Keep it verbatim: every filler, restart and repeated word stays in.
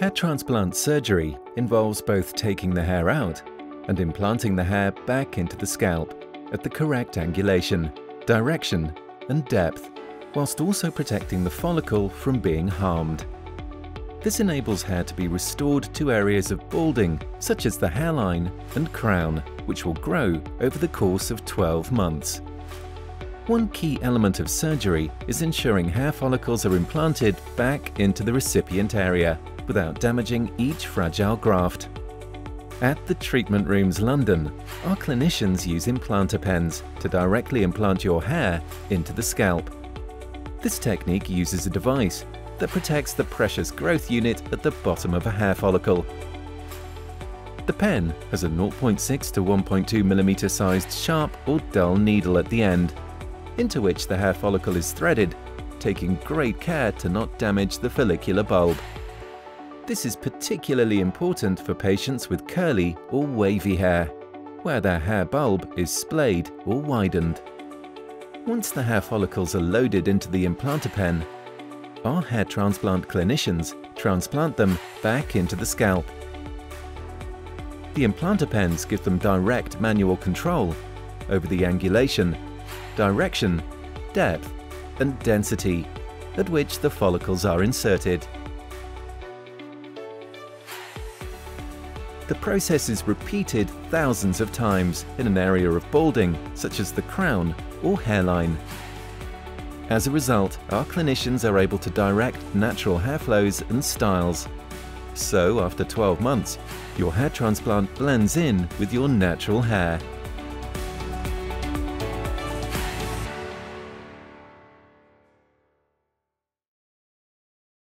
Hair transplant surgery involves both taking the hair out and implanting the hair back into the scalp at the correct angulation, direction, and depth, whilst also protecting the follicle from being harmed. This enables hair to be restored to areas of balding, such as the hairline and crown, which will grow over the course of twelve months. One key element of surgery is ensuring hair follicles are implanted back into the recipient area without damaging each fragile graft. At the Treatment Rooms London, our clinicians use implanter pens to directly implant your hair into the scalp. This technique uses a device that protects the precious growth unit at the bottom of a hair follicle. The pen has a zero point six to one point two millimeter sized sharp or dull needle at the end, into which the hair follicle is threaded, taking great care to not damage the follicular bulb. This is particularly important for patients with curly or wavy hair, where their hair bulb is splayed or widened. Once the hair follicles are loaded into the implanter pen, our hair transplant clinicians transplant them back into the scalp. The implanter pens give them direct manual control over the angulation, direction, depth, and density at which the follicles are inserted. The process is repeated thousands of times in an area of balding, such as the crown or hairline. As a result, our clinicians are able to direct natural hair flows and styles. So, after twelve months, your hair transplant blends in with your natural hair.